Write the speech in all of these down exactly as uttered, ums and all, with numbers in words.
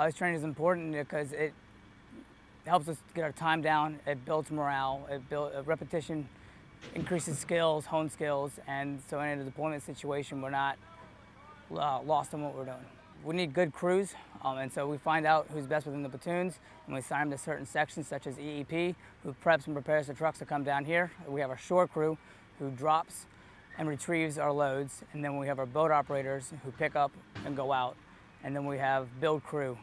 Ice training is important because it helps us get our time down, it builds morale, it builds uh, repetition, increases skills, hones skills, and so in a deployment situation, we're not uh, lost on what we're doing. We need good crews, um, and so we find out who's best within the platoons, and we assign them to certain sections, such as E E P, who preps and prepares the trucks to come down here. We have our shore crew, who drops and retrieves our loads, and then we have our boat operators, who pick up and go out, and then we have build crew,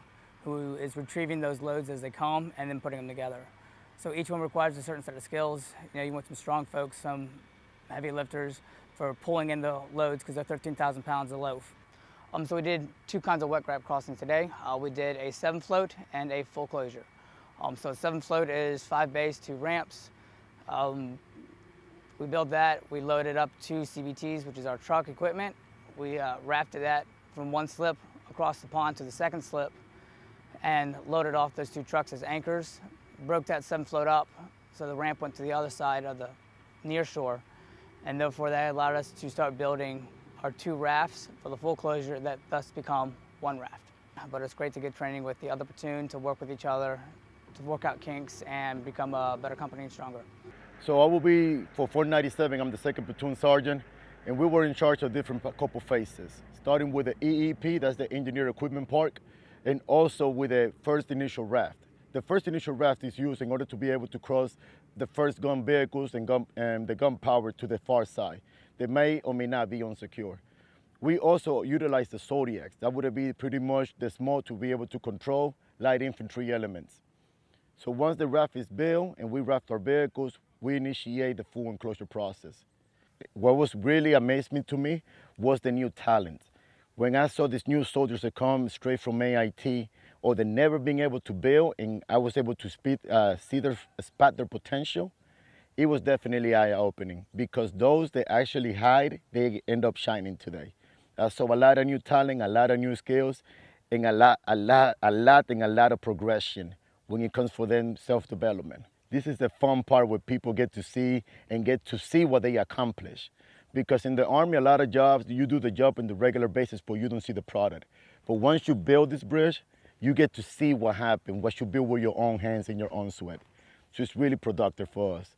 who is retrieving those loads as they come and then putting them together. So each one requires a certain set of skills. You know, you want some strong folks, some heavy lifters for pulling in the loads because they're thirteen thousand pounds a loaf. Um, so we did two kinds of wet wrap crossings today. Uh, we did a seven float and a full closure. Um, so seven float is five bays, two ramps. Um, we built that, we loaded up two C B Ts, which is our truck equipment. We uh, rafted that from one slip across the pond to the second slip and loaded off those two trucks as anchors, broke that seven float up so the ramp went to the other side of the near shore, and therefore that allowed us to start building our two rafts for the full closure that thus become one raft. But it's great to get training with the other platoon, to work with each other, to work out kinks and become a better company and stronger. So I will be, for four ninety-seven, I'm the second platoon sergeant, and we were in charge of different couple phases, starting with the E E P, that's the engineer equipment park, and also with a first initial raft. The first initial raft is used in order to be able to cross the first gun vehicles and, gun, and the gun power to the far side. They may or may not be unsecure. We also utilize the Zodiacs. That would be pretty much the small to be able to control light infantry elements. So once the raft is built and we raft our vehicles, we initiate the full enclosure process. What was really amazing to me was the new talent. When I saw these new soldiers that come straight from A I T, or they never been able to build, and I was able to speed, uh, see their, spot their potential, it was definitely eye-opening, because those that actually hide, they end up shining today. Uh, so a lot of new talent, a lot of new skills, and a lot, a lot, a lot, and a lot of progression when it comes for them self-development. This is the fun part where people get to see and get to see what they accomplish. Because in the Army, a lot of jobs, you do the job on the regular basis, but you don't see the product. But once you build this bridge, you get to see what happened, what you build with your own hands and your own sweat. So it's really productive for us.